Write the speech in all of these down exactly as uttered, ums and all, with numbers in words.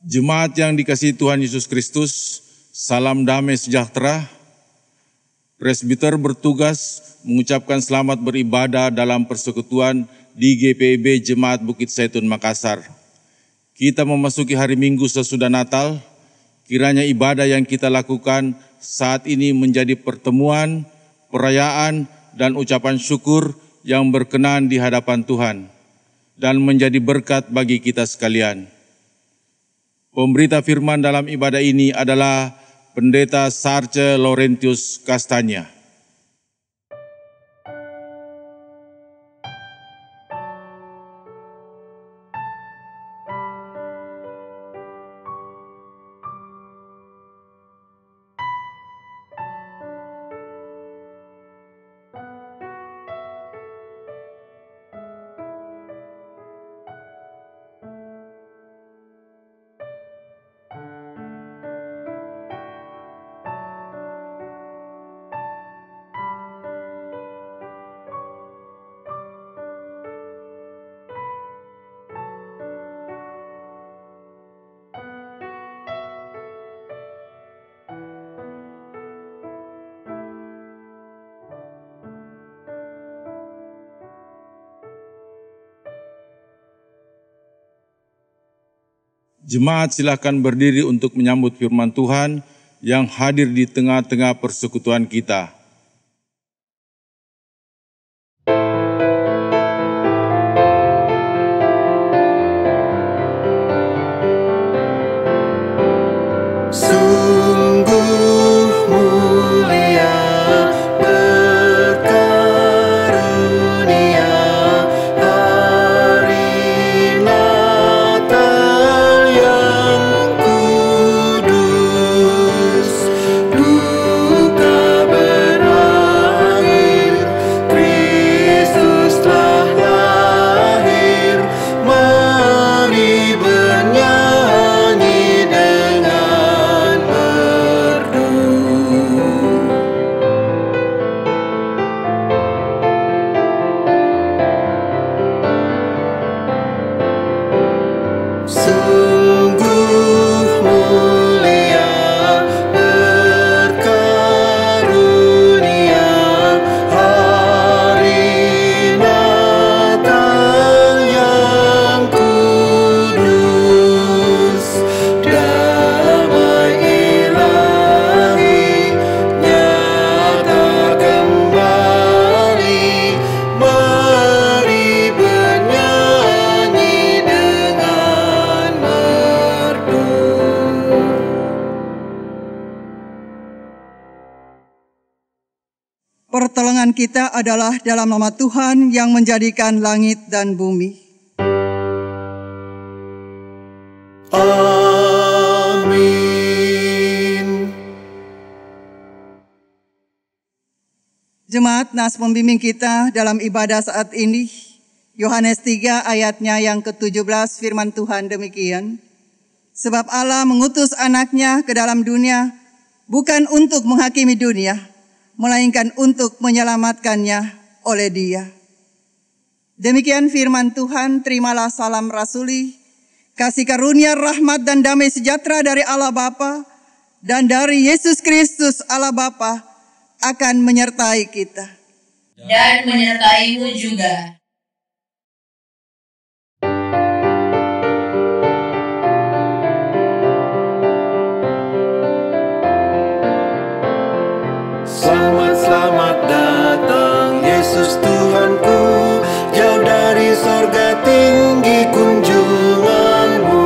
Jemaat yang dikasihi Tuhan Yesus Kristus, salam damai sejahtera. Presbiter bertugas mengucapkan selamat beribadah dalam persekutuan di G P I B Jemaat Bukit Zaitun Makassar. Kita memasuki hari Minggu sesudah Natal, kiranya ibadah yang kita lakukan saat ini menjadi pertemuan, perayaan, dan ucapan syukur yang berkenan di hadapan Tuhan dan menjadi berkat bagi kita sekalian. Pemberita firman dalam ibadah ini adalah Pendeta Sartje Laurentius Kastanya. Jemaat silahkan berdiri untuk menyambut firman Tuhan yang hadir di tengah-tengah persekutuan kita. Kita adalah dalam nama Tuhan yang menjadikan langit dan bumi. Amin. Jemaat, nas pembimbing kita dalam ibadah saat ini, Yohanes tiga ayatnya yang ketujuh belas, firman Tuhan demikian. Sebab Allah mengutus anaknya ke dalam dunia, bukan untuk menghakimi dunia, melainkan untuk menyelamatkannya oleh Dia. Demikian firman Tuhan, terimalah salam rasuli, kasih karunia, rahmat dan damai sejahtera dari Allah Bapa dan dari Yesus Kristus Allah Bapa akan menyertai kita. Dan menyertaimu juga. Selamat, selamat datang Yesus Tuhanku, jauh dari sorga tinggi kunjunganmu.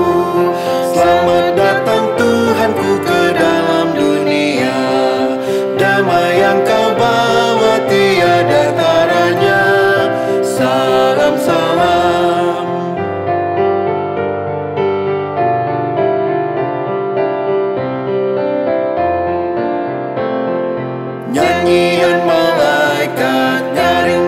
Selamat datang Tuhanku ke dalam dunia, damai yang kau bawa tiada taranya. Salam, salam. Nyanyian malaikat nyaring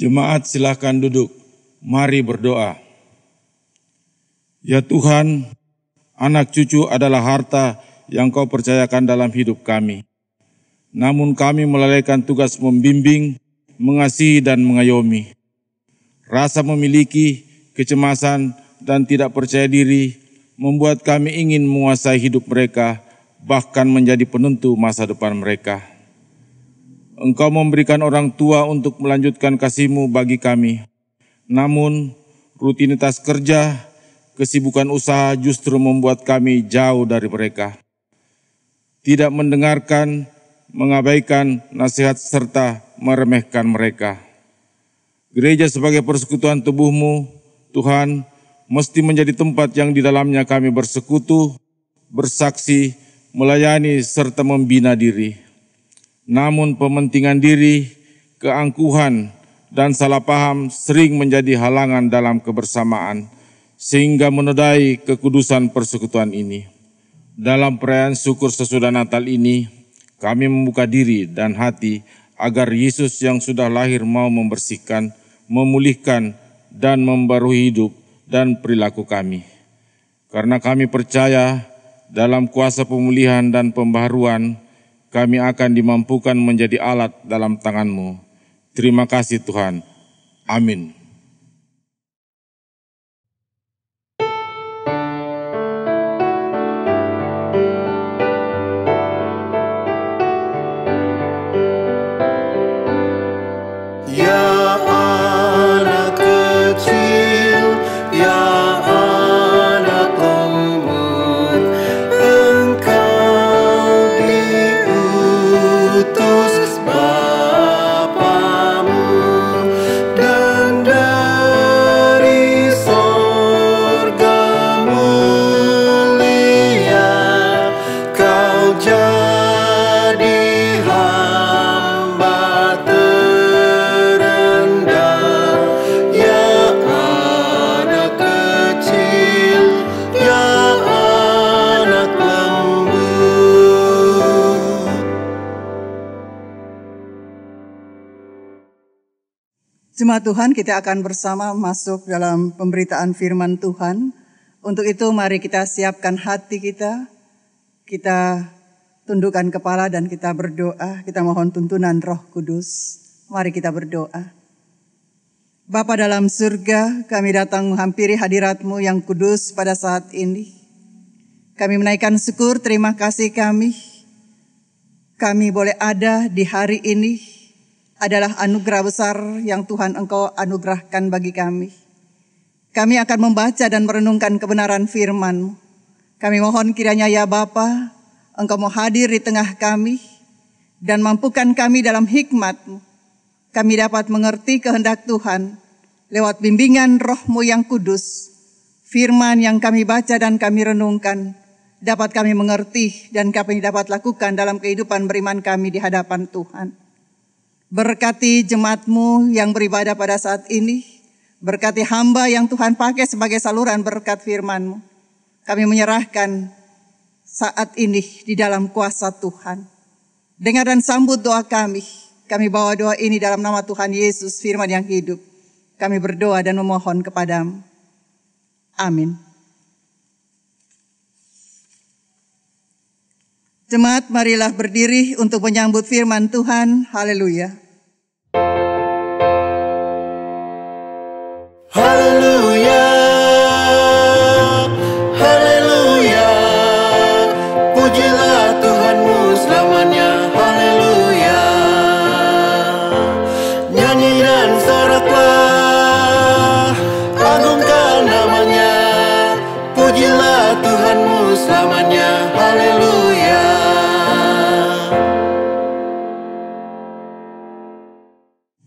Jemaat silahkan duduk, mari berdoa. Ya Tuhan, anak cucu adalah harta yang Kau percayakan dalam hidup kami. Namun kami melalaikan tugas membimbing, mengasihi dan mengayomi. Rasa memiliki, kecemasan dan tidak percaya diri membuat kami ingin menguasai hidup mereka, bahkan menjadi penentu masa depan mereka. Engkau memberikan orang tua untuk melanjutkan kasih-Mu bagi kami. Namun, rutinitas kerja, kesibukan usaha justru membuat kami jauh dari mereka. Tidak mendengarkan, mengabaikan nasihat serta meremehkan mereka. Gereja sebagai persekutuan tubuh-Mu, Tuhan, mesti menjadi tempat yang di dalamnya kami bersekutu, bersaksi, melayani, serta membina diri. Namun pementingan diri, keangkuhan, dan salah paham sering menjadi halangan dalam kebersamaan, sehingga menodai kekudusan persekutuan ini. Dalam perayaan syukur sesudah Natal ini, kami membuka diri dan hati agar Yesus yang sudah lahir mau membersihkan, memulihkan, dan membarui hidup dan perilaku kami. Karena kami percaya dalam kuasa pemulihan dan pembaharuan, kami akan dimampukan menjadi alat dalam tangan-Mu. Terima kasih Tuhan. Amin. Jemaat Tuhan, kita akan bersama masuk dalam pemberitaan firman Tuhan. Untuk itu mari kita siapkan hati kita, kita tundukkan kepala dan kita berdoa. Kita mohon tuntunan Roh Kudus, mari kita berdoa. Bapa dalam surga, kami datang menghampiri hadirat-Mu yang kudus pada saat ini. Kami menaikkan syukur, terima kasih kami. Kami boleh ada di hari ini adalah anugerah besar yang Tuhan Engkau anugerahkan bagi kami. Kami akan membaca dan merenungkan kebenaran firman-Mu. Kami mohon kiranya ya Bapa, Engkau mau hadir di tengah kami dan mampukan kami dalam hikmat-Mu. Kami dapat mengerti kehendak Tuhan lewat bimbingan Roh-Mu yang kudus. Firman yang kami baca dan kami renungkan dapat kami mengerti dan kami dapat lakukan dalam kehidupan beriman kami di hadapan Tuhan. Berkati jemaat-Mu yang beribadah pada saat ini. Berkati hamba yang Tuhan pakai sebagai saluran berkat firman-Mu. Kami menyerahkan saat ini di dalam kuasa Tuhan. Dengar dan sambut doa kami. Kami bawa doa ini dalam nama Tuhan Yesus, firman yang hidup. Kami berdoa dan memohon kepada-Mu. Amin. Jemaat, marilah berdiri untuk menyambut firman Tuhan. Haleluya. Haleluya. Haleluya. Pujilah Tuhan-Mu selamanya. Haleluya. Nyanyi dan soraklah, agungkan namanya. Pujilah Tuhan-Mu selamanya. Haleluya.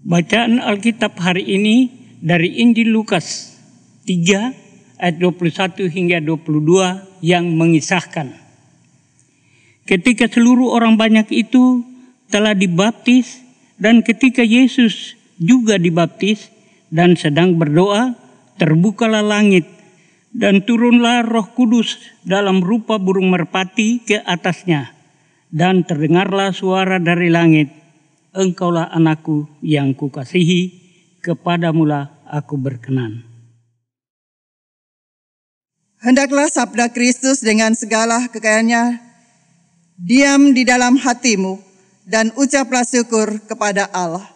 Bacaan Alkitab hari ini dari Injil Lukas tiga ayat dua puluh satu hingga dua puluh dua yang mengisahkan. Ketika seluruh orang banyak itu telah dibaptis dan ketika Yesus juga dibaptis dan sedang berdoa, terbukalah langit dan turunlah Roh Kudus dalam rupa burung merpati ke atasnya dan terdengarlah suara dari langit. Engkaulah anakku yang kukasihi, kepadamulah aku berkenan. Hendaklah sabda Kristus dengan segala kekayaannya diam di dalam hatimu dan ucaplah syukur kepada Allah.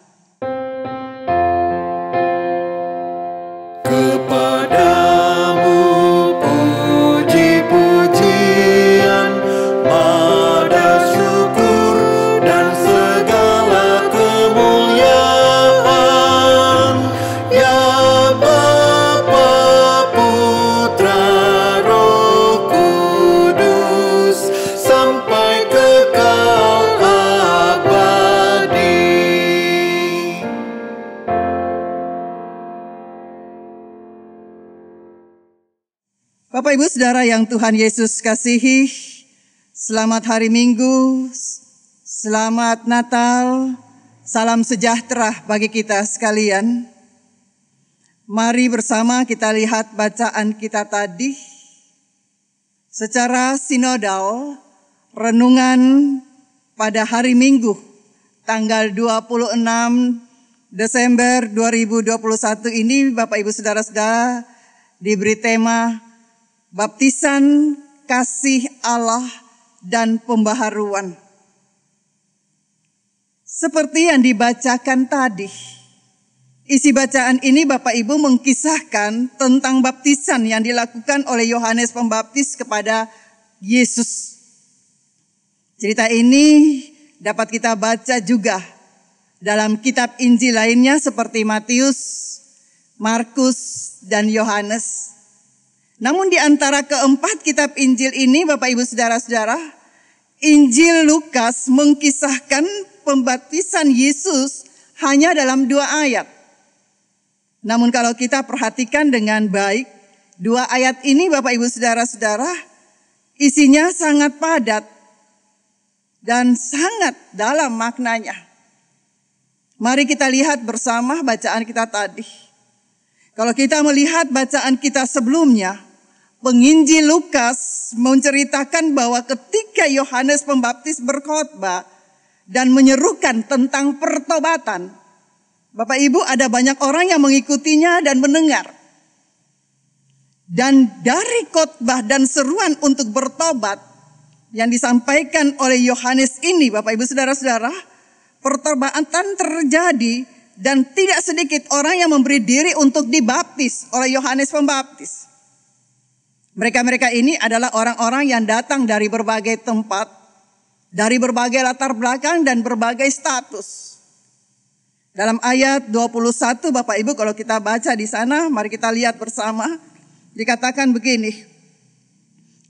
Bapak Ibu Saudara yang Tuhan Yesus kasihi, selamat hari Minggu, selamat Natal, salam sejahtera bagi kita sekalian. Mari bersama kita lihat bacaan kita tadi. Secara sinodal, renungan pada hari Minggu, tanggal dua puluh enam Desember dua ribu dua puluh satu ini, Bapak Ibu Saudara-saudara diberi tema Baptisan Kasih Allah dan Pembaharuan. Seperti yang dibacakan tadi, isi bacaan ini Bapak Ibu mengkisahkan tentang baptisan yang dilakukan oleh Yohanes Pembaptis kepada Yesus. Cerita ini dapat kita baca juga dalam kitab Injil lainnya seperti Matius, Markus, dan Yohanes. Namun di antara keempat kitab Injil ini, Bapak Ibu Saudara-saudara, Injil Lukas mengkisahkan pembaptisan Yesus hanya dalam dua ayat. Namun kalau kita perhatikan dengan baik, dua ayat ini Bapak Ibu Saudara-saudara, isinya sangat padat dan sangat dalam maknanya. Mari kita lihat bersama bacaan kita tadi. Kalau kita melihat bacaan kita sebelumnya, Penginjil Lukas menceritakan bahwa ketika Yohanes Pembaptis berkhotbah dan menyerukan tentang pertobatan, Bapak Ibu, ada banyak orang yang mengikutinya dan mendengar. Dan dari khotbah dan seruan untuk bertobat yang disampaikan oleh Yohanes ini, Bapak Ibu Saudara-saudara, pertobatan terjadi dan tidak sedikit orang yang memberi diri untuk dibaptis oleh Yohanes Pembaptis. Mereka-mereka ini adalah orang-orang yang datang dari berbagai tempat, dari berbagai latar belakang dan berbagai status. Dalam ayat dua puluh satu Bapak Ibu kalau kita baca di sana, mari kita lihat bersama. Dikatakan begini,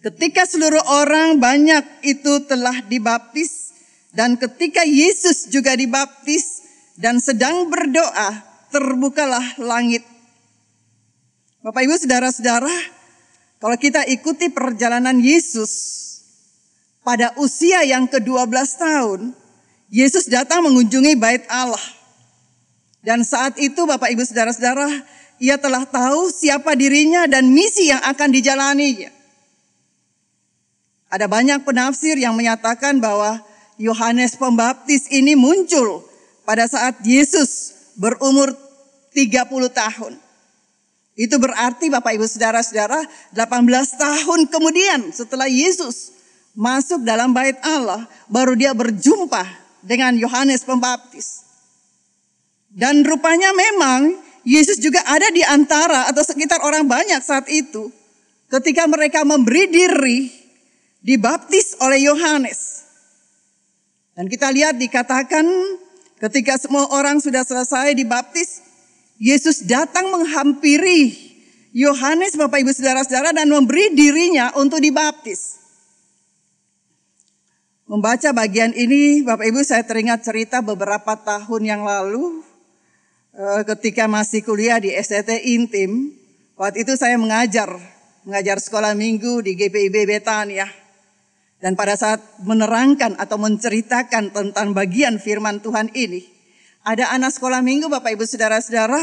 ketika seluruh orang banyak itu telah dibaptis dan ketika Yesus juga dibaptis dan sedang berdoa, terbukalah langit. Bapak Ibu Saudara-saudara, kalau kita ikuti perjalanan Yesus, pada usia yang kedua belas tahun, Yesus datang mengunjungi bait Allah. Dan saat itu Bapak Ibu Saudara-saudara, ia telah tahu siapa dirinya dan misi yang akan dijalaninya. Ada banyak penafsir yang menyatakan bahwa Yohanes Pembaptis ini muncul pada saat Yesus berumur tiga puluh tahun. Itu berarti Bapak Ibu Saudara-saudara delapan belas tahun kemudian setelah Yesus masuk dalam bait Allah, baru dia berjumpa dengan Yohanes Pembaptis. Dan rupanya memang Yesus juga ada di antara atau sekitar orang banyak saat itu ketika mereka memberi diri dibaptis oleh Yohanes. Dan kita lihat dikatakan ketika semua orang sudah selesai dibaptis, Yesus datang menghampiri Yohanes Bapak Ibu Saudara-saudara dan memberi dirinya untuk dibaptis. Membaca bagian ini Bapak Ibu saya teringat cerita beberapa tahun yang lalu ketika masih kuliah di S T T Intim. Waktu itu saya mengajar, mengajar sekolah minggu di G P I B Betania. Dan pada saat menerangkan atau menceritakan tentang bagian firman Tuhan ini, ada anak sekolah minggu Bapak Ibu Saudara-saudara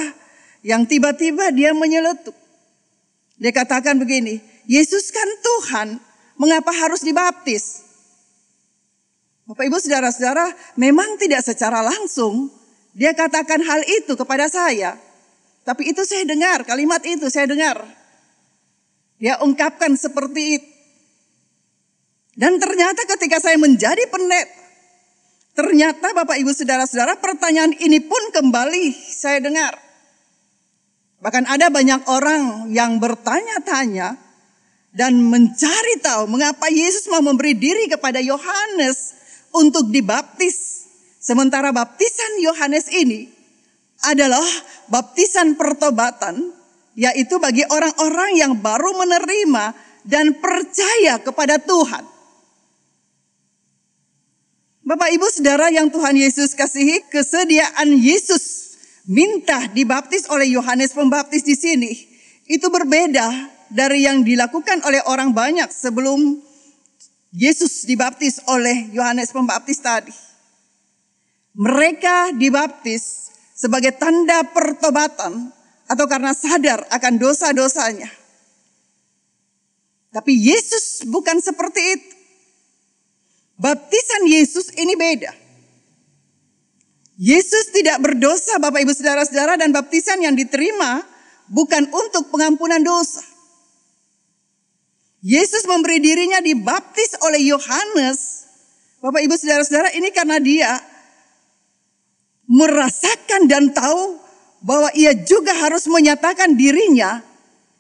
yang tiba-tiba dia menyeletuk. Dia katakan begini, Yesus kan Tuhan, mengapa harus dibaptis? Bapak Ibu Saudara-saudara memang tidak secara langsung dia katakan hal itu kepada saya. Tapi itu saya dengar, kalimat itu saya dengar. Dia ungkapkan seperti itu. Dan ternyata ketika saya menjadi pendeta, ternyata Bapak Ibu Saudara-saudara pertanyaan ini pun kembali saya dengar. Bahkan ada banyak orang yang bertanya-tanya dan mencari tahu mengapa Yesus mau memberi diri kepada Yohanes untuk dibaptis. Sementara baptisan Yohanes ini adalah baptisan pertobatan, yaitu bagi orang-orang yang baru menerima dan percaya kepada Tuhan. Bapak Ibu Saudara yang Tuhan Yesus kasihi, kesediaan Yesus minta dibaptis oleh Yohanes Pembaptis di sini itu berbeda dari yang dilakukan oleh orang banyak sebelum Yesus dibaptis oleh Yohanes Pembaptis tadi. Mereka dibaptis sebagai tanda pertobatan atau karena sadar akan dosa-dosanya. Tapi Yesus bukan seperti itu. Baptisan Yesus ini beda. Yesus tidak berdosa, Bapak Ibu Saudara-saudara, dan baptisan yang diterima bukan untuk pengampunan dosa. Yesus memberi dirinya dibaptis oleh Yohanes, Bapak Ibu Saudara-saudara, ini karena dia merasakan dan tahu bahwa ia juga harus menyatakan dirinya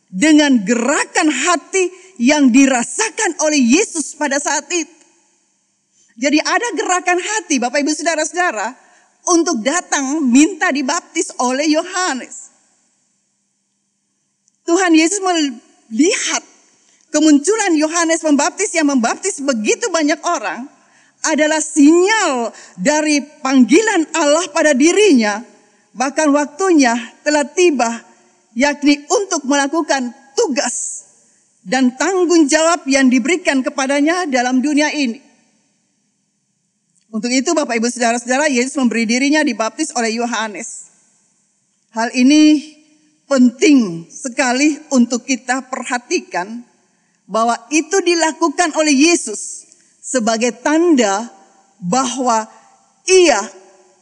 dengan gerakan hati yang dirasakan oleh Yesus pada saat itu. Jadi ada gerakan hati Bapak Ibu Saudara-saudara untuk datang minta dibaptis oleh Yohanes. Tuhan Yesus melihat kemunculan Yohanes Pembaptis yang membaptis begitu banyak orang adalah sinyal dari panggilan Allah pada dirinya. Bahkan waktunya telah tiba, yakni untuk melakukan tugas dan tanggung jawab yang diberikan kepadanya dalam dunia ini. Untuk itu Bapak Ibu Saudara-saudara, Yesus memberi dirinya dibaptis oleh Yohanes. Hal ini penting sekali untuk kita perhatikan bahwa itu dilakukan oleh Yesus sebagai tanda bahwa ia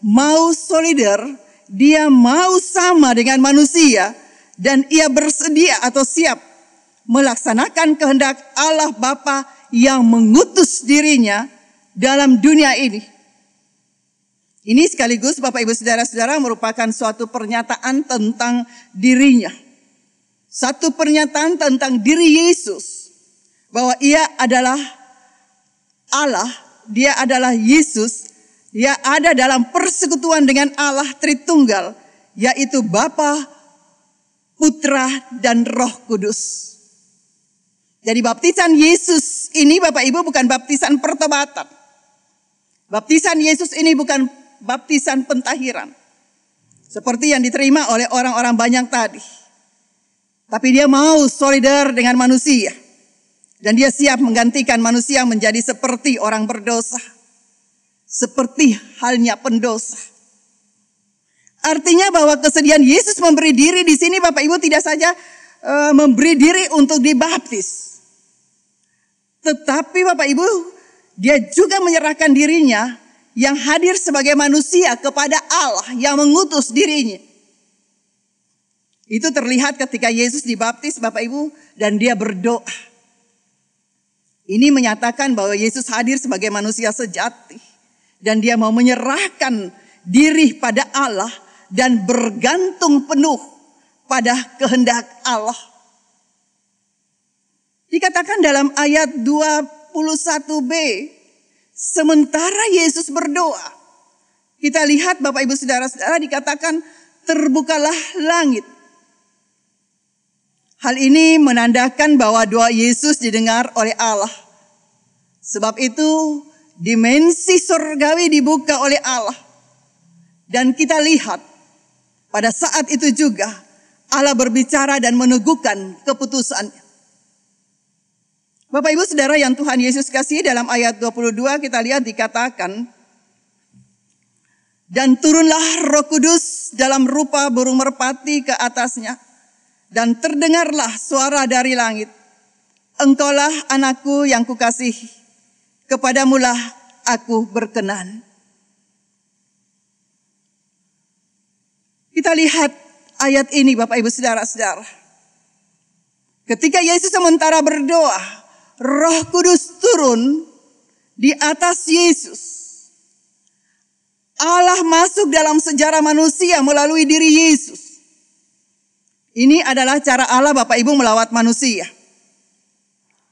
mau solider, dia mau sama dengan manusia dan ia bersedia atau siap melaksanakan kehendak Allah Bapa yang mengutus dirinya dalam dunia ini. Ini sekaligus Bapak Ibu Saudara-saudara merupakan suatu pernyataan tentang dirinya. Satu pernyataan tentang diri Yesus. Bahwa ia adalah Allah, dia adalah Yesus. Dia ada dalam persekutuan dengan Allah Tritunggal, yaitu Bapa, Putra, dan Roh Kudus. Jadi baptisan Yesus ini Bapak Ibu bukan baptisan pertobatan. Baptisan Yesus ini bukan baptisan pentahiran. Seperti yang diterima oleh orang-orang banyak tadi. Tapi dia mau solider dengan manusia. Dan dia siap menggantikan manusia menjadi seperti orang berdosa. Seperti halnya pendosa. Artinya bahwa kesediaan Yesus memberi diri di sini Bapak Ibu tidak saja e, memberi diri untuk dibaptis. Tetapi Bapak Ibu, dia juga menyerahkan dirinya yang hadir sebagai manusia kepada Allah yang mengutus dirinya. Itu terlihat ketika Yesus dibaptis Bapak Ibu dan dia berdoa. Ini menyatakan bahwa Yesus hadir sebagai manusia sejati. Dan dia mau menyerahkan diri pada Allah dan bergantung penuh pada kehendak Allah. Dikatakan dalam ayat dua puluh satu b, sementara Yesus berdoa, kita lihat Bapak Ibu Saudara-saudara dikatakan terbukalah langit. Hal ini menandakan bahwa doa Yesus didengar oleh Allah. Sebab itu dimensi surgawi dibuka oleh Allah. Dan kita lihat pada saat itu juga Allah berbicara dan meneguhkan keputusannya. Bapak Ibu Saudara yang Tuhan Yesus kasih, dalam ayat dua puluh dua kita lihat dikatakan, dan turunlah Roh Kudus dalam rupa burung merpati ke atasnya, dan terdengarlah suara dari langit, engkaulah anakku yang kukasihi, kepadamulah aku berkenan. Kita lihat ayat ini Bapak Ibu Saudara-saudara. Ketika Yesus sementara berdoa, Roh Kudus turun di atas Yesus. Allah masuk dalam sejarah manusia melalui diri Yesus. Ini adalah cara Allah Bapak Ibu melawat manusia.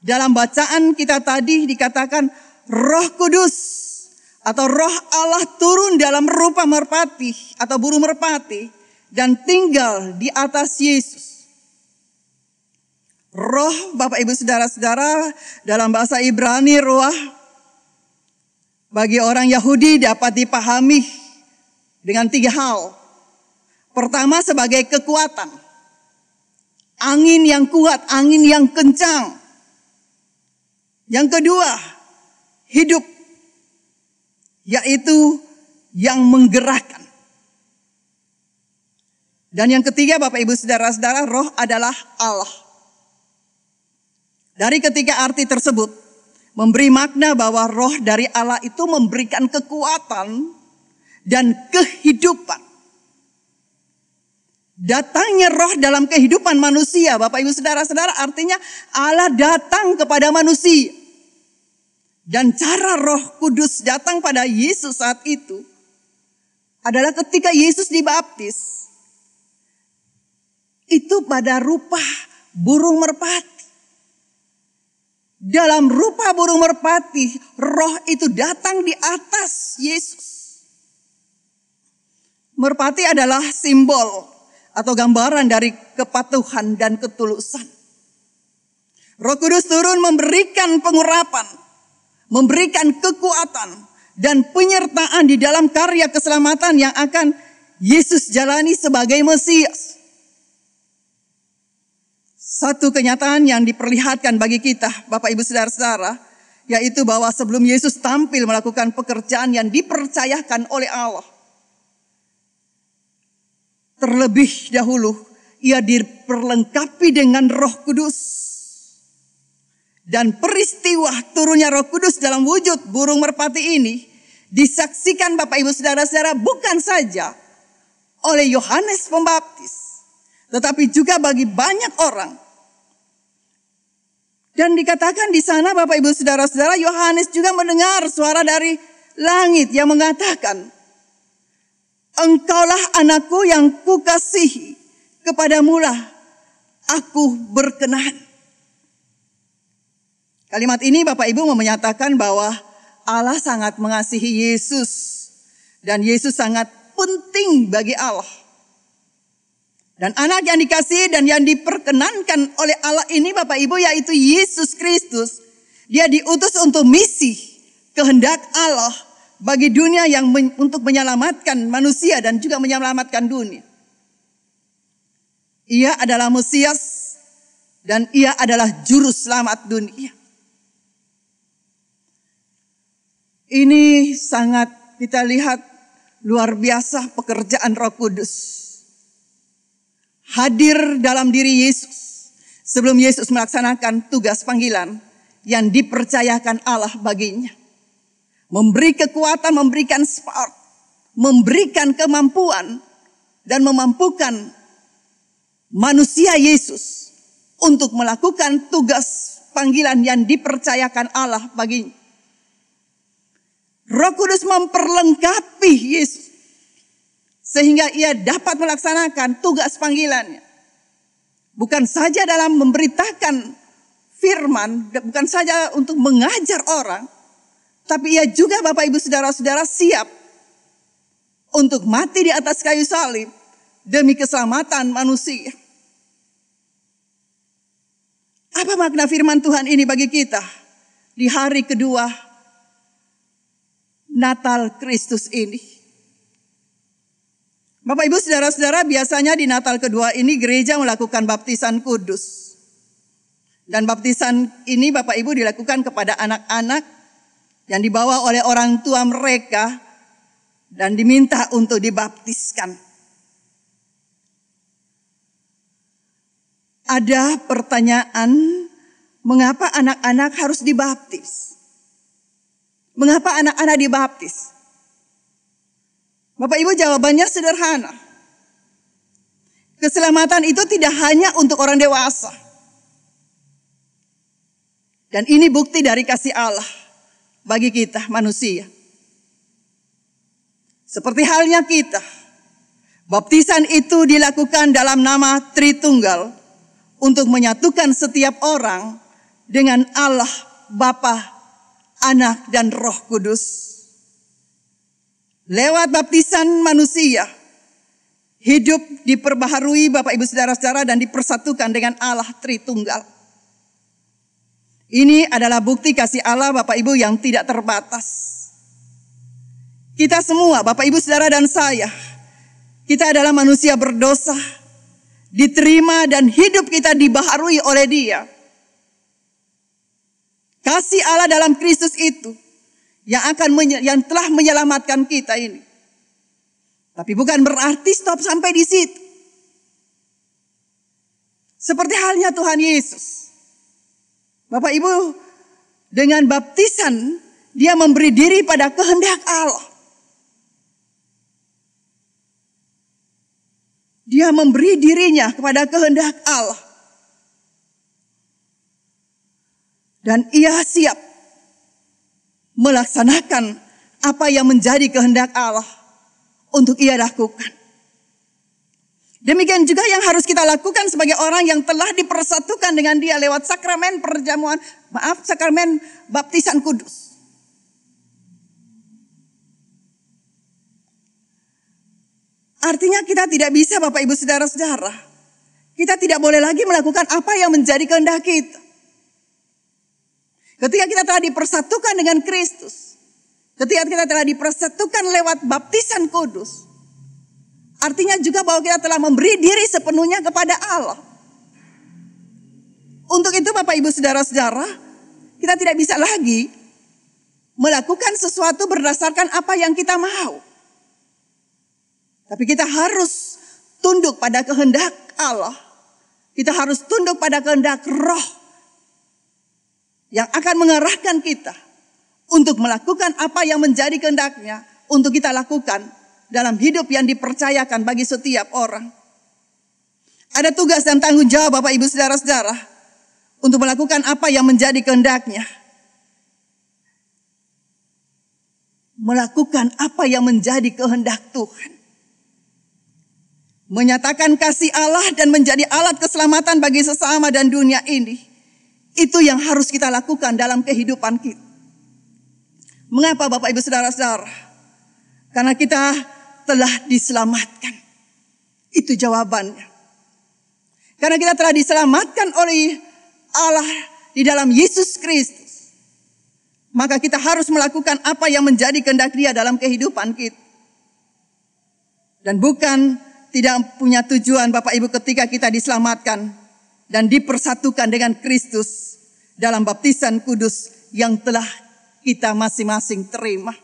Dalam bacaan kita tadi dikatakan Roh Kudus atau Roh Allah turun dalam rupa merpati atau burung merpati dan tinggal di atas Yesus. Roh Bapak Ibu Saudara-saudara dalam bahasa Ibrani ruah bagi orang Yahudi dapat dipahami dengan tiga hal. Pertama sebagai kekuatan. Angin yang kuat, angin yang kencang. Yang kedua, hidup, yaitu yang menggerakkan. Dan yang ketiga Bapak Ibu Saudara-saudara, roh adalah Allah. Dari ketiga arti tersebut, memberi makna bahwa roh dari Allah itu memberikan kekuatan dan kehidupan. Datangnya roh dalam kehidupan manusia, Bapak Ibu Saudara-saudara, artinya Allah datang kepada manusia. Dan cara Roh Kudus datang pada Yesus saat itu adalah ketika Yesus dibaptis. Itu pada rupa burung merpati. Dalam rupa burung merpati, roh itu datang di atas Yesus. Merpati adalah simbol atau gambaran dari kepatuhan dan ketulusan. Roh Kudus turun memberikan pengurapan, memberikan kekuatan dan penyertaan di dalam karya keselamatan yang akan Yesus jalani sebagai Mesias. Satu kenyataan yang diperlihatkan bagi kita, Bapak Ibu Saudara-saudara, yaitu bahwa sebelum Yesus tampil melakukan pekerjaan yang dipercayakan oleh Allah, terlebih dahulu ia diperlengkapi dengan Roh Kudus. Dan peristiwa turunnya Roh Kudus dalam wujud burung merpati ini disaksikan Bapak Ibu Saudara-saudara bukan saja oleh Yohanes Pembaptis, tetapi juga bagi banyak orang. Dan dikatakan di sana Bapak Ibu Saudara-saudara, Yohanes juga mendengar suara dari langit yang mengatakan, "Engkaulah anakku yang kukasihi, kepadamulah aku berkenan." Kalimat ini Bapak Ibu menyatakan bahwa Allah sangat mengasihi Yesus. Dan Yesus sangat penting bagi Allah. Dan anak yang dikasihi dan yang diperkenankan oleh Allah ini Bapak Ibu yaitu Yesus Kristus. Dia diutus untuk misi kehendak Allah bagi dunia yang men- untuk menyelamatkan manusia dan juga menyelamatkan dunia. Ia adalah Mesias dan ia adalah juru selamat dunia. Ini sangat kita lihat luar biasa pekerjaan Roh Kudus. Hadir dalam diri Yesus sebelum Yesus melaksanakan tugas panggilan yang dipercayakan Allah baginya. Memberi kekuatan, memberikan spark, memberikan kemampuan dan memampukan manusia Yesus untuk melakukan tugas panggilan yang dipercayakan Allah baginya. Roh Kudus memperlengkapi Yesus sehingga ia dapat melaksanakan tugas panggilannya. Bukan saja dalam memberitakan firman, bukan saja untuk mengajar orang, tapi ia juga Bapak Ibu Saudara-saudara siap untuk mati di atas kayu salib demi keselamatan manusia. Apa makna firman Tuhan ini bagi kita di hari kedua Natal Kristus ini? Bapak Ibu Saudara-saudara, biasanya di Natal kedua ini gereja melakukan baptisan kudus. Dan baptisan ini Bapak Ibu dilakukan kepada anak-anak yang dibawa oleh orang tua mereka dan diminta untuk dibaptiskan. Ada pertanyaan, mengapa anak-anak harus dibaptis? Mengapa anak-anak dibaptis? Bapak Ibu jawabannya sederhana. Keselamatan itu tidak hanya untuk orang dewasa. Dan ini bukti dari kasih Allah bagi kita manusia. Seperti halnya kita, baptisan itu dilakukan dalam nama Tritunggal untuk menyatukan setiap orang dengan Allah Bapa, Anak, dan Roh Kudus. Lewat baptisan manusia, hidup diperbaharui Bapak Ibu Saudara-saudara dan dipersatukan dengan Allah Tritunggal. Ini adalah bukti kasih Allah Bapak Ibu yang tidak terbatas. Kita semua Bapak Ibu Saudara dan saya, kita adalah manusia berdosa, diterima dan hidup kita dibaharui oleh Dia. Kasih Allah dalam Kristus itu yang akan yang telah menyelamatkan kita ini. Tapi bukan berarti stop sampai di situ. Seperti halnya Tuhan Yesus. Bapak Ibu, dengan baptisan Dia memberi diri pada kehendak Allah. Dia memberi dirinya kepada kehendak Allah. Dan Ia siap melaksanakan apa yang menjadi kehendak Allah untuk Ia lakukan. Demikian juga yang harus kita lakukan sebagai orang yang telah dipersatukan dengan Dia lewat sakramen perjamuan, maaf, sakramen baptisan kudus. Artinya kita tidak bisa Bapak Ibu Saudara-saudara, kita tidak boleh lagi melakukan apa yang menjadi kehendak kita. Ketika kita telah dipersatukan dengan Kristus, ketika kita telah dipersatukan lewat baptisan kudus, artinya juga bahwa kita telah memberi diri sepenuhnya kepada Allah. Untuk itu Bapak Ibu Saudara-saudara, kita tidak bisa lagi melakukan sesuatu berdasarkan apa yang kita mau. Tapi kita harus tunduk pada kehendak Allah. Kita harus tunduk pada kehendak Roh yang akan mengarahkan kita untuk melakukan apa yang menjadi kehendaknya untuk kita lakukan dalam hidup yang dipercayakan bagi setiap orang. Ada tugas dan tanggung jawab Bapak Ibu Saudara-saudara untuk melakukan apa yang menjadi kehendaknya. Melakukan apa yang menjadi kehendak Tuhan. Menyatakan kasih Allah dan menjadi alat keselamatan bagi sesama dan dunia ini. Itu yang harus kita lakukan dalam kehidupan kita. Mengapa Bapak Ibu Saudara-saudara? Karena kita telah diselamatkan. Itu jawabannya. Karena kita telah diselamatkan oleh Allah di dalam Yesus Kristus. Maka kita harus melakukan apa yang menjadi kehendak Dia dalam kehidupan kita. Dan bukan tidak punya tujuan Bapak Ibu ketika kita diselamatkan dan dipersatukan dengan Kristus dalam baptisan kudus yang telah kita masing-masing terima.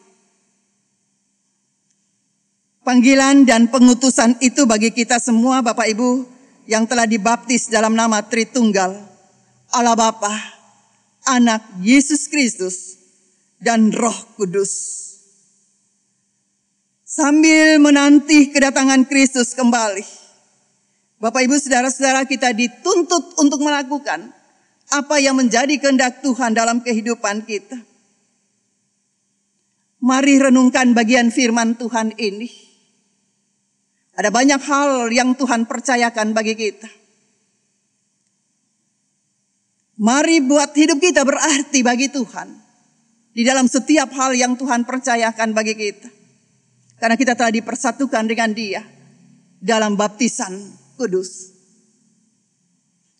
Panggilan dan pengutusan itu bagi kita semua Bapak Ibu yang telah dibaptis dalam nama Tritunggal, Allah Bapa, Anak Yesus Kristus, dan Roh Kudus. Sambil menanti kedatangan Kristus kembali, Bapak Ibu Saudara-saudara, kita dituntut untuk melakukan apa yang menjadi kehendak Tuhan dalam kehidupan kita. Mari renungkan bagian firman Tuhan ini. Ada banyak hal yang Tuhan percayakan bagi kita. Mari buat hidup kita berarti bagi Tuhan. Di dalam setiap hal yang Tuhan percayakan bagi kita. Karena kita telah dipersatukan dengan Dia dalam baptisan kudus.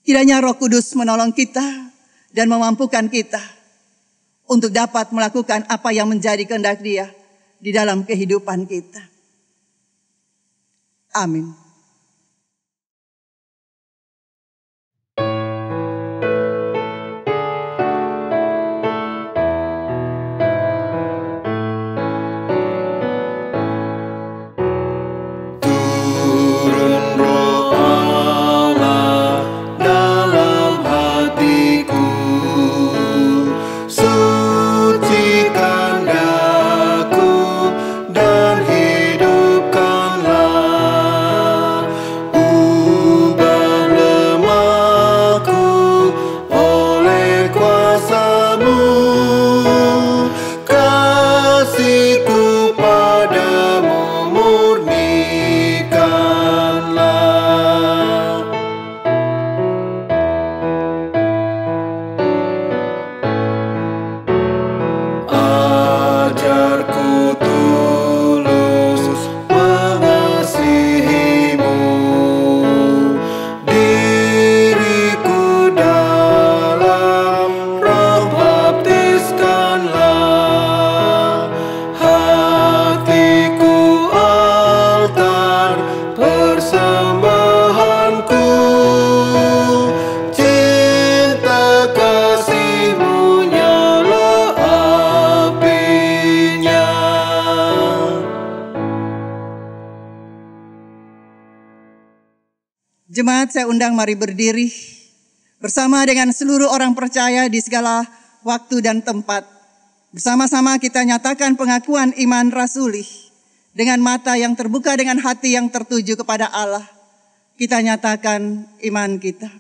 Kiranya Roh Kudus menolong kita dan memampukan kita untuk dapat melakukan apa yang menjadi kehendak Dia di dalam kehidupan kita. Amin. Jemaat saya undang mari berdiri bersama dengan seluruh orang percaya di segala waktu dan tempat. Bersama-sama kita nyatakan pengakuan iman rasuli dengan mata yang terbuka dengan hati yang tertuju kepada Allah. Kita nyatakan iman kita.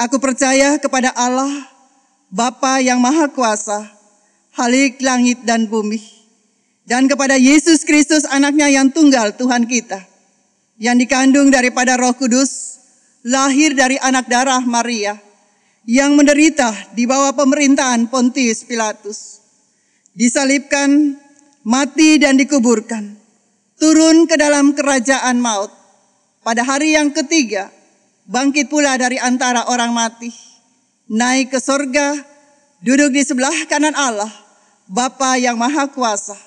Aku percaya kepada Allah Bapa yang Maha Kuasa, Khalik langit dan bumi, dan kepada Yesus Kristus anaknya yang tunggal Tuhan kita, yang dikandung daripada Roh Kudus, lahir dari anak darah Maria, yang menderita di bawah pemerintahan Pontius Pilatus, disalibkan, mati dan dikuburkan, turun ke dalam kerajaan maut. Pada hari yang ketiga, bangkit pula dari antara orang mati, naik ke sorga, duduk di sebelah kanan Allah, Bapa yang Maha Kuasa,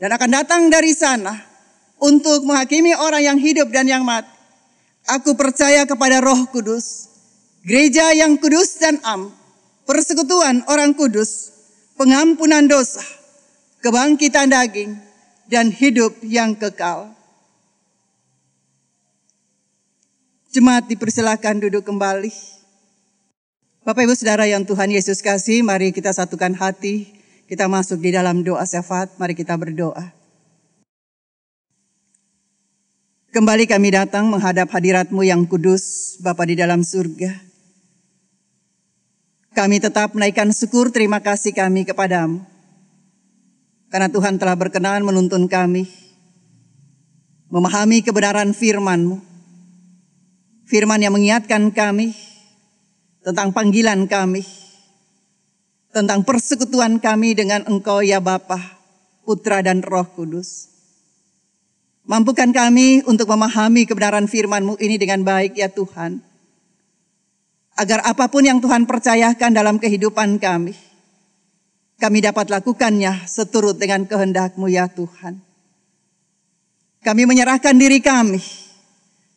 dan akan datang dari sana, untuk menghakimi orang yang hidup dan yang mati. Aku percaya kepada Roh Kudus, gereja yang kudus dan am, persekutuan orang kudus, pengampunan dosa, kebangkitan daging, dan hidup yang kekal. Jemaat dipersilakan duduk kembali. Bapak Ibu Saudara yang Tuhan Yesus kasih, mari kita satukan hati, kita masuk di dalam doa syafaat, mari kita berdoa. Kembali kami datang menghadap hadirat-Mu yang kudus, Bapa di dalam surga. Kami tetap menaikkan syukur terima kasih kami kepadamu. Karena Tuhan telah berkenan menuntun kami, memahami kebenaran firman-Mu. Firman yang mengingatkan kami tentang panggilan kami, tentang persekutuan kami dengan Engkau ya Bapa, Putra dan Roh Kudus. Mampukan kami untuk memahami kebenaran firman-Mu ini dengan baik ya Tuhan. Agar apapun yang Tuhan percayakan dalam kehidupan kami, kami dapat lakukannya seturut dengan kehendak-Mu ya Tuhan. Kami menyerahkan diri kami,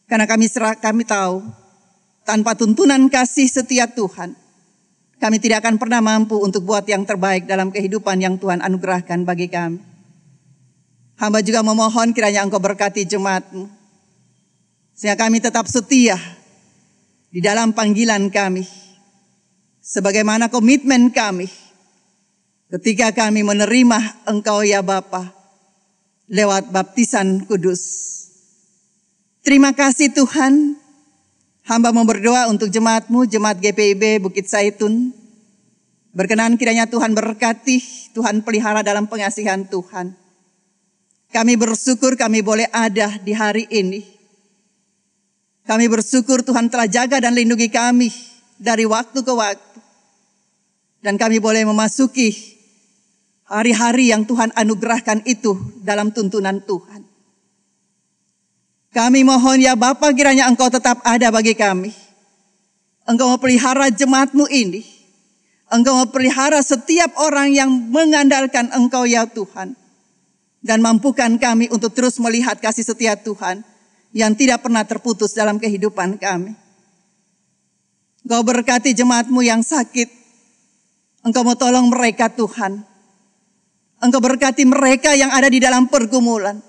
karena kami serah, kami tahu tanpa tuntunan kasih setia Tuhan, kami tidak akan pernah mampu untuk buat yang terbaik dalam kehidupan yang Tuhan anugerahkan bagi kami. Hamba juga memohon kiranya Engkau berkati jemaat-Mu, sehingga kami tetap setia di dalam panggilan kami, sebagaimana komitmen kami ketika kami menerima Engkau ya Bapa lewat baptisan kudus. Terima kasih Tuhan, hamba mau berdoa untuk jemaat-Mu, jemaat G P I B Bukit Zaitun. Berkenan kiranya Tuhan berkati, Tuhan pelihara dalam pengasihan Tuhan. Kami bersyukur kami boleh ada di hari ini. Kami bersyukur Tuhan telah jaga dan lindungi kami dari waktu ke waktu. Dan kami boleh memasuki hari-hari yang Tuhan anugerahkan itu dalam tuntunan Tuhan. Kami mohon ya Bapa kiranya Engkau tetap ada bagi kami. Engkau memelihara jemaat-Mu ini. Engkau memelihara setiap orang yang mengandalkan Engkau ya Tuhan. Dan mampukan kami untuk terus melihat kasih setia Tuhan yang tidak pernah terputus dalam kehidupan kami. Engkau berkati jemaat-Mu yang sakit. Engkau mau tolong mereka Tuhan. Engkau berkati mereka yang ada di dalam pergumulan.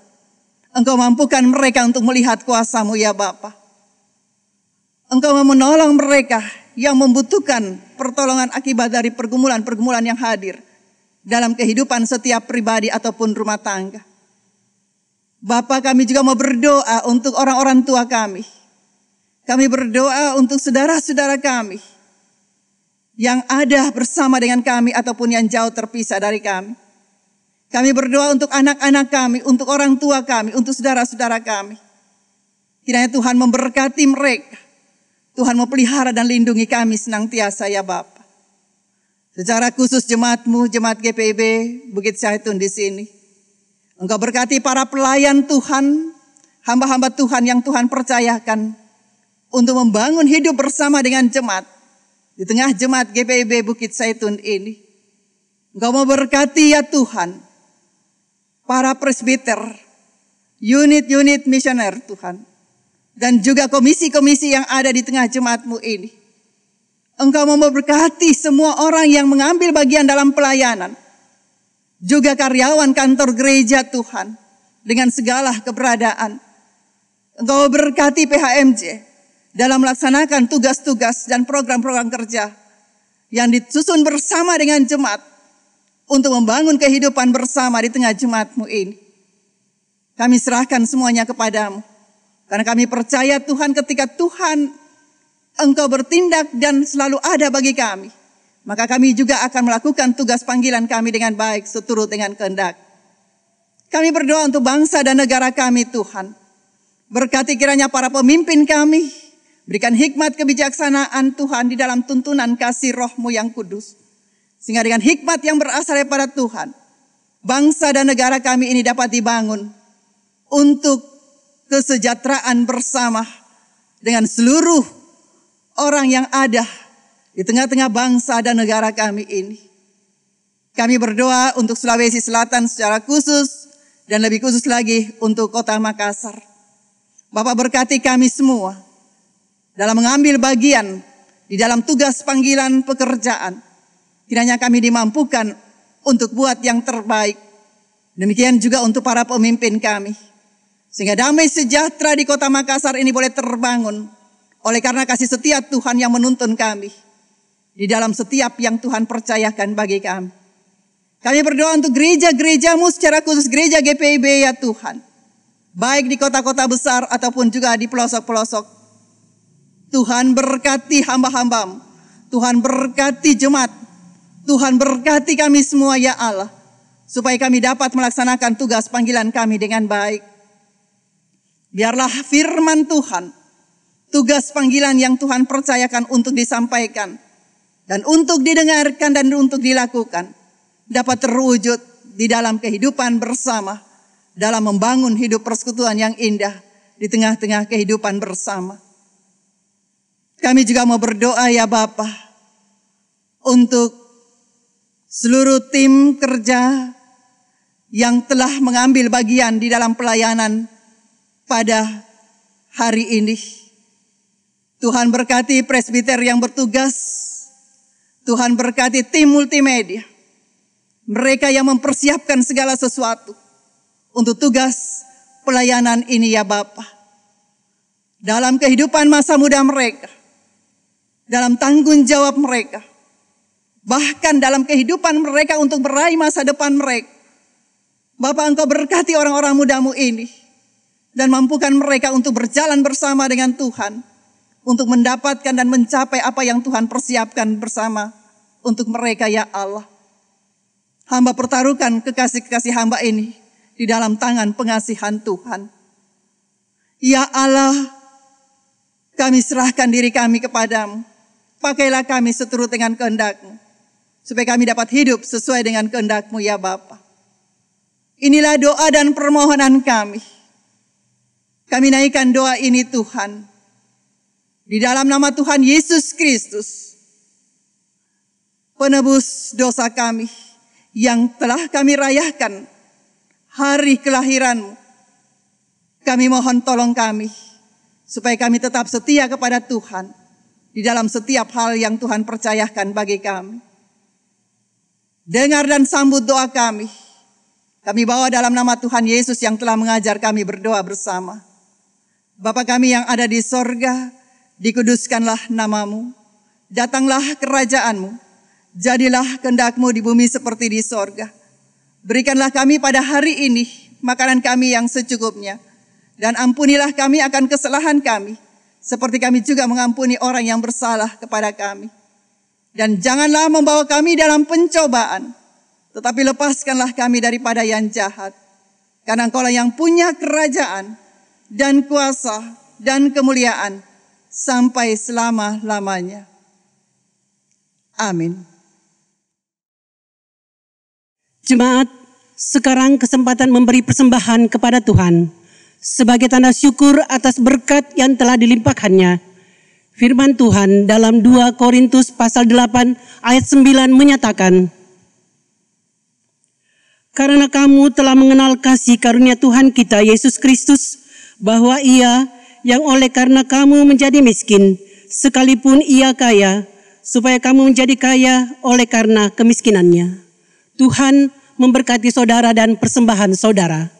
Engkau mampukan mereka untuk melihat kuasa-Mu ya Bapa. Engkau mau menolong mereka yang membutuhkan pertolongan akibat dari pergumulan-pergumulan yang hadir dalam kehidupan setiap pribadi ataupun rumah tangga. Bapa kami juga mau berdoa untuk orang-orang tua kami. Kami berdoa untuk saudara-saudara kami yang ada bersama dengan kami ataupun yang jauh terpisah dari kami. Kami berdoa untuk anak-anak kami, untuk orang tua kami, untuk saudara-saudara kami. Kiranya Tuhan memberkati mereka. Tuhan memelihara dan lindungi kami senantiasa ya Bapa. Secara khusus jemaat-Mu, jemaat G P I B Bukit Zaitun di sini. Engkau berkati para pelayan Tuhan, hamba-hamba Tuhan yang Tuhan percayakan untuk membangun hidup bersama dengan jemaat. Di tengah jemaat G P I B Bukit Zaitun ini. Engkau mau berkati ya Tuhan, para presbiter, unit-unit misioner Tuhan. Dan juga komisi-komisi yang ada di tengah jemaat-Mu ini. Engkau mau memberkati semua orang yang mengambil bagian dalam pelayanan. Juga karyawan kantor gereja Tuhan. Dengan segala keberadaan. Engkau berkati P H M J. dalam melaksanakan tugas-tugas dan program-program kerja yang disusun bersama dengan jemaat untuk membangun kehidupan bersama di tengah jemaatmu ini. Kami serahkan semuanya kepadamu. Karena kami percaya Tuhan, ketika Tuhan Engkau bertindak dan selalu ada bagi kami, maka kami juga akan melakukan tugas panggilan kami dengan baik, seturut dengan kehendak. Kami berdoa untuk bangsa dan negara kami, Tuhan. Berkati kiranya para pemimpin kami. Berikan hikmat kebijaksanaan, Tuhan, di dalam tuntunan kasih Roh-Mu yang kudus. Sehingga dengan hikmat yang berasal daripada Tuhan, bangsa dan negara kami ini dapat dibangun untuk kesejahteraan bersama dengan seluruh orang yang ada di tengah-tengah bangsa dan negara kami ini. Kami berdoa untuk Sulawesi Selatan secara khusus dan lebih khusus lagi untuk kota Makassar. Bapak berkati kami semua dalam mengambil bagian di dalam tugas panggilan pekerjaan. Kiranya kami dimampukan untuk buat yang terbaik. Demikian juga untuk para pemimpin kami. Sehingga damai sejahtera di kota Makassar ini boleh terbangun oleh karena kasih setia Tuhan yang menuntun kami di dalam setiap yang Tuhan percayakan bagi kami. Kami berdoa untuk gereja-gerejamu secara khusus, gereja G P I B ya Tuhan. Baik di kota-kota besar ataupun juga di pelosok-pelosok. Tuhan berkati hamba-hambamu. Tuhan berkati jemaat. Tuhan berkati kami semua ya Allah. Supaya kami dapat melaksanakan tugas panggilan kami dengan baik. Biarlah firman Tuhan, tugas panggilan yang Tuhan percayakan untuk disampaikan, dan untuk didengarkan dan untuk dilakukan, dapat terwujud di dalam kehidupan bersama, dalam membangun hidup persekutuan yang indah di tengah-tengah kehidupan bersama. Kami juga mau berdoa ya Bapa, untuk seluruh tim kerja yang telah mengambil bagian di dalam pelayanan pada hari ini. Tuhan berkati presbiter yang bertugas. Tuhan berkati tim multimedia. Mereka yang mempersiapkan segala sesuatu untuk tugas pelayanan ini ya Bapa. Dalam kehidupan masa muda mereka. Dalam tanggung jawab mereka. Bahkan dalam kehidupan mereka untuk meraih masa depan mereka. Bapa, Engkau berkati orang-orang mudamu ini. Dan mampukan mereka untuk berjalan bersama dengan Tuhan. Untuk mendapatkan dan mencapai apa yang Tuhan persiapkan bersama untuk mereka ya Allah. Hamba pertaruhkan kekasih-kekasih hamba ini di dalam tangan pengasihan Tuhan. Ya Allah, kami serahkan diri kami kepadamu. Pakailah kami seturut dengan kehendak-Mu. Supaya kami dapat hidup sesuai dengan kehendak-Mu ya Bapa. Inilah doa dan permohonan kami. Kami naikkan doa ini Tuhan. Di dalam nama Tuhan Yesus Kristus. Penebus dosa kami. Yang telah kami rayakan. Hari kelahiran-Mu. Kami mohon tolong kami. Supaya kami tetap setia kepada Tuhan. Di dalam setiap hal yang Tuhan percayakan bagi kami. Dengar dan sambut doa kami. Kami bawa dalam nama Tuhan Yesus yang telah mengajar kami berdoa bersama. Bapa kami yang ada di sorga, dikuduskanlah namamu, datanglah kerajaanmu, jadilah kehendak-Mu di bumi seperti di sorga. Berikanlah kami pada hari ini makanan kami yang secukupnya, dan ampunilah kami akan kesalahan kami, seperti kami juga mengampuni orang yang bersalah kepada kami. Dan janganlah membawa kami dalam pencobaan, tetapi lepaskanlah kami daripada yang jahat, karena Engkaulah yang punya kerajaan dan kuasa dan kemuliaan sampai selama-lamanya. Amin. Jemaat, sekarang kesempatan memberi persembahan kepada Tuhan sebagai tanda syukur atas berkat yang telah dilimpahkannya. Firman Tuhan dalam dua Korintus pasal delapan ayat sembilan menyatakan, "Karena kamu telah mengenal kasih karunia Tuhan kita Yesus Kristus, bahwa Ia yang oleh karena kamu menjadi miskin, sekalipun Ia kaya, supaya kamu menjadi kaya oleh karena kemiskinannya." Tuhan memberkati saudara dan persembahan saudara.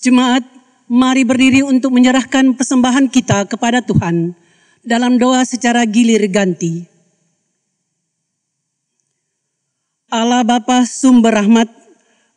Jemaat, mari berdiri untuk menyerahkan persembahan kita kepada Tuhan dalam doa secara gilir ganti. Allah Bapa sumber rahmat,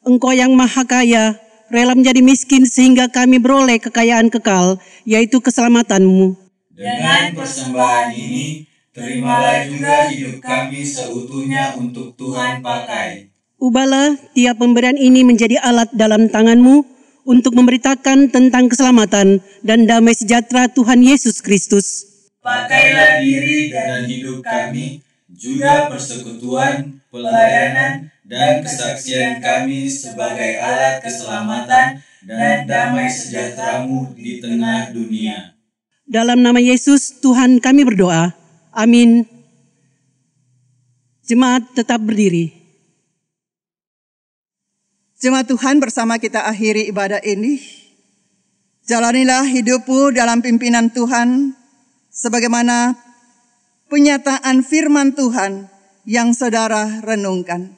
Engkau yang maha kaya, rela menjadi miskin sehingga kami beroleh kekayaan kekal, yaitu keselamatanmu. Dengan persembahan ini, terimalah juga hidup kami seutuhnya untuk Tuhan pakai. Ubahlah tiap pemberian ini menjadi alat dalam tanganmu, untuk memberitakan tentang keselamatan dan damai sejahtera Tuhan Yesus Kristus. Pakailah diri dan hidup kami, juga persekutuan, pelayanan, dan kesaksian kami sebagai alat keselamatan dan damai sejahtera-Mu di tengah dunia. Dalam nama Yesus Tuhan kami berdoa. Amin. Jemaat tetap berdiri. Jemaat Tuhan, bersama kita akhiri ibadah ini. Jalanilah hidupmu dalam pimpinan Tuhan, sebagaimana penyataan firman Tuhan yang saudara renungkan.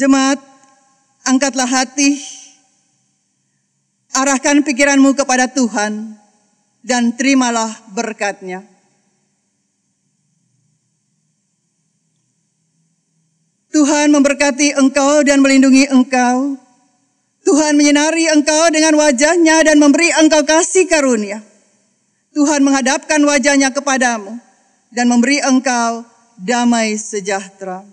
Jemaat, angkatlah hati, arahkan pikiranmu kepada Tuhan, dan terimalah berkat-Nya. Tuhan memberkati engkau dan melindungi engkau. Tuhan menyinari engkau dengan wajah-Nya dan memberi engkau kasih karunia. Tuhan menghadapkan wajah-Nya kepadamu dan memberi engkau damai sejahtera.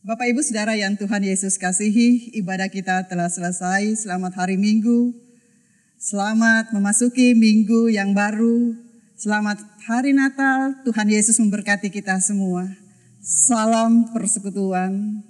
Bapak Ibu Saudara yang Tuhan Yesus kasihi, ibadah kita telah selesai. Selamat hari Minggu, selamat memasuki minggu yang baru, selamat hari Natal, Tuhan Yesus memberkati kita semua. Salam persekutuan.